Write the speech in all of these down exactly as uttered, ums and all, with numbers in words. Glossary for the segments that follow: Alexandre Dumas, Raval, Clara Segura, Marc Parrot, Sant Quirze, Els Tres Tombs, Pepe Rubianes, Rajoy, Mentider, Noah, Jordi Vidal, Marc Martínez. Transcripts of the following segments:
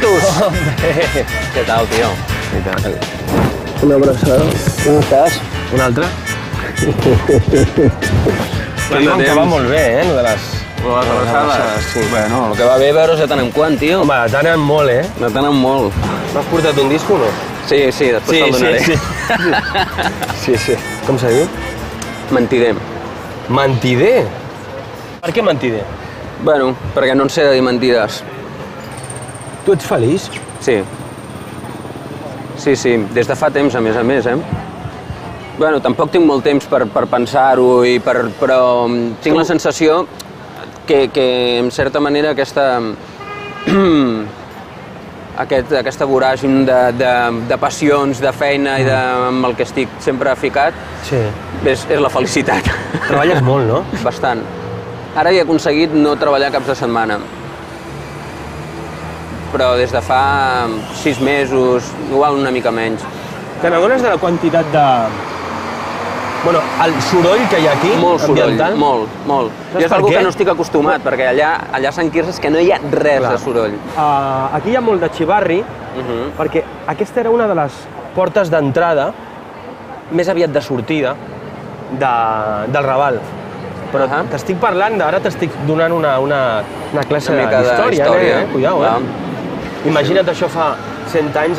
Marquitos. Hombre. ¿Qué tal, tío? ¿Qué tal? Un abraçada. Com estàs? Un altre. Bueno, que va molt bé, eh, lo de les... Lo de les abraçades, sí. Bueno, el que va bé veure-us de tant en quant, tio. Home, de tant en molt, eh? De tant en molt. M'has portat un disco, no? Sí, sí, després te'l donaré. Sí, sí, sí. Com se diu? Mentider. Mentider? Per què mentider? Bueno, perquè no en sé de dir mentides. Tu ets feliç? Sí. Sí, sí, des de fa temps, a més a més, eh? Bueno, tampoc tinc molt temps per pensar-ho, però tinc la sensació que, en certa manera, aquesta voràgine de passions, de feina i amb el que estic sempre ficat és la felicitat. Treballes molt, no? Bastant. Ara he aconseguit no treballar caps de setmana, però des de fa sis mesos, igual una mica menys. Te n'adones de la quantitat de... Bueno, el soroll que hi ha aquí, ambiental? Molt soroll, molt, molt. Jo és algo que no estic acostumat, perquè allà a Sant Quirze és que no hi ha res de soroll. Aquí hi ha molt de xivarri, perquè aquesta era una de les portes d'entrada, més aviat de sortida, del Raval. Però t'estic parlant, ara t'estic donant una classe d'història, eh? Cuidao, eh? Imagina't, això fa cent anys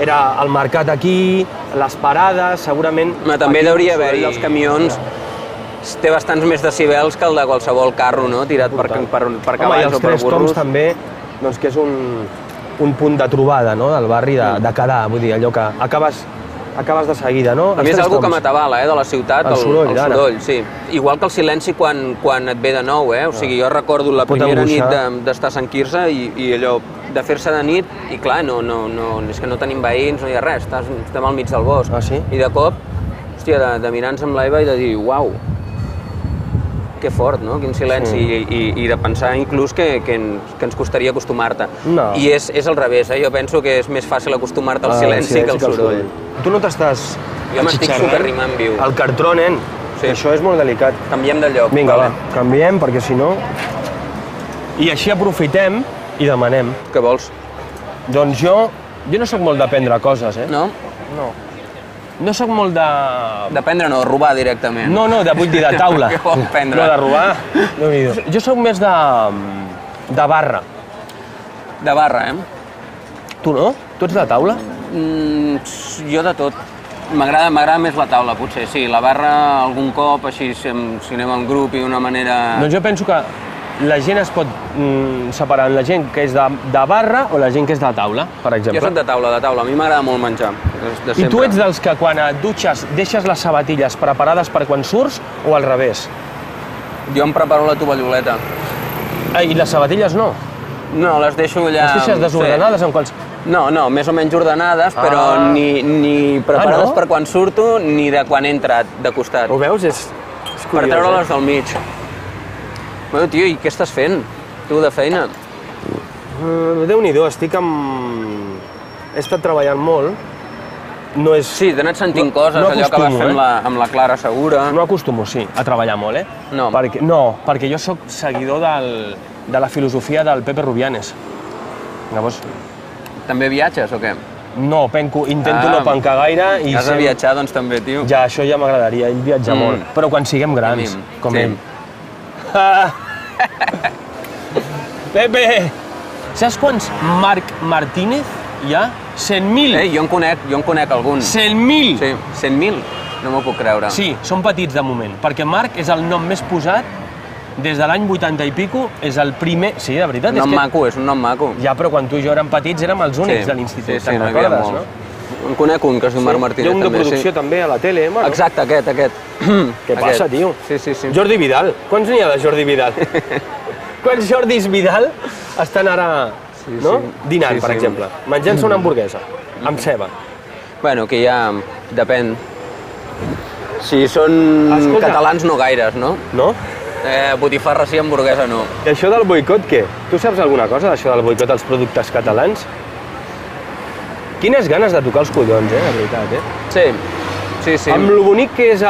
era el mercat aquí, les parades, segurament... També hauria d'haver-hi els camions, té bastants més decibels que el de qualsevol carro, no? Tirat per cavalls o per burros. Home, i els Tres Tombs també, doncs que és un punt de trobada, no?, del barri, de quedar, vull dir, allò que acabes de seguida, no? A mi és algo que m'atabala, eh, de la ciutat, el soroll, sí. Igual que el silenci quan et ve de nou, eh? O sigui, jo recordo la primera nit d'estar a Sant Quirze i allò... de fer-se de nit, i clar, és que no tenim veïns, no hi ha res, estem al mig del bosc. Ah, sí? I de cop, hòstia, de mirar-nos amb l'Eva i de dir, uau, que fort, no?, quin silenci, i de pensar inclús que ens costaria acostumar-te. I és al revés, jo penso que és més fàcil acostumar-te al silenci que al soroll. Tu no t'estàs atxixerrant el cartró, nen, això és molt delicat. Canviem de lloc. Vinga, va, canviem, perquè si no... I així aprofitem i demanem. Què vols? Doncs jo... Jo no soc molt d'aprendre coses, eh? No? No. No soc molt de... D'aprendre no, robar directament. No, no, vull dir de taula. Què vol prendre? No, de robar, no m'hi diu. Jo soc més de... de barra. De barra, eh? Tu no? Tu ets de taula? Jo de tot. M'agrada més la taula, potser, sí. La barra, algun cop, així, si anem en grup i d'una manera... Doncs jo penso que... la gent es pot separar en la gent que és de barra o la gent que és de taula, per exemple. Jo soc de taula, de taula. A mi m'agrada molt menjar. I tu ets dels que quan et dutxes deixes les sabatilles preparades per quan surts o al revés? Jo em preparo la tovalloleta. I les sabatilles no? No, les deixo allà... Les deixes desordenades en qualsevol... No, no, més o menys ordenades, però ni preparades per quan surto ni de quan he entrat de costat. Ho veus? És curiós. Per treure-les del mig. Bueno, tio, i què estàs fent, tu, de feina? Déu-n'hi-do, estic amb... He estat treballant molt. No és... Sí, t'he anat sentint coses, allò que vas fer amb la Clara Segura. No acostumo, sí, a treballar molt, eh? No. No, perquè jo soc seguidor de la filosofia del Pepe Rubianes. Llavors... També viatges, o què? No, intento no pencar gaire i... Has de viatjar, doncs, també, tio. Ja, això ja m'agradaria, ell viatja molt. Però quan siguem grans, com ell. Pepe, saps quants Marc Martínez hi ha? cent mil! Jo en conec, jo en conec algun. cent mil! Sí, cent mil, no m'ho puc creure. Sí, són petits de moment, perquè Marc és el nom més posat des de l'any vuitanta i pico, és el primer... Sí, de veritat, és que... Un nom maco, és un nom maco. Ja, però quan tu i jo érem petits érem els únics de l'institut, te'n recordes, no? En conec un, que es diu Marc Martínez, també. Hi ha un de producció també a la tele, eh? Exacte, aquest, aquest. Què passa, tio? Sí, sí, sí. Jordi Vidal. Quants n'hi ha de Jordi Vidal? Quants Jordis Vidal estan ara dinant, per exemple? Menjant-se una hamburguesa, amb ceba. Bueno, que ja... depèn. Si són catalans, no gaires, no? No? Botifarra sí, hamburguesa no. I això del boicot, què? Tu saps alguna cosa d'això del boicot als productes catalans? Quines ganes de tocar els collons, eh, de veritat, eh? Sí, sí, sí. Amb lo bonic que és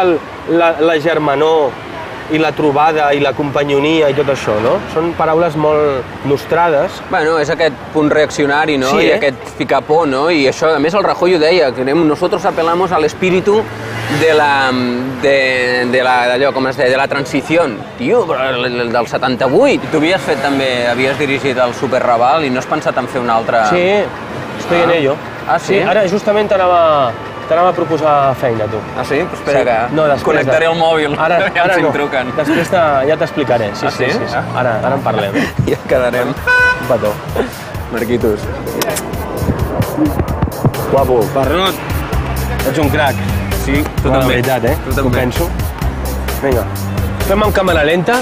la germanor i la trobada i la companyonia i tot això, no? Són paraules molt nostrades. Bueno, és aquest punt reaccionari, no? Sí, eh? I aquest ficar por, no? I això, a més, el Rajoy ho deia, que nosotros apelamos al espíritu de la... de, de la... d'allò, com es deia, de la transició. Tio, però el del setanta-vuit. Tu havies fet també, havies dirigit el Super Raval i no has pensat en fer un altre... Sí, estoy en ello. Ah, sí? Ara justament t'anava... T'anava a proposar feina, tu. Ah, sí? Espera que connectaré el mòbil. Ara no, després ja t'explicaré. Ah, sí? Ara en parlem. Ja quedarem. Un petó. Marquitos. Guapo. Parrot, ets un crac. Sí, tu també. De veritat, eh? Ho penso. Vinga. Fem amb càmera lenta.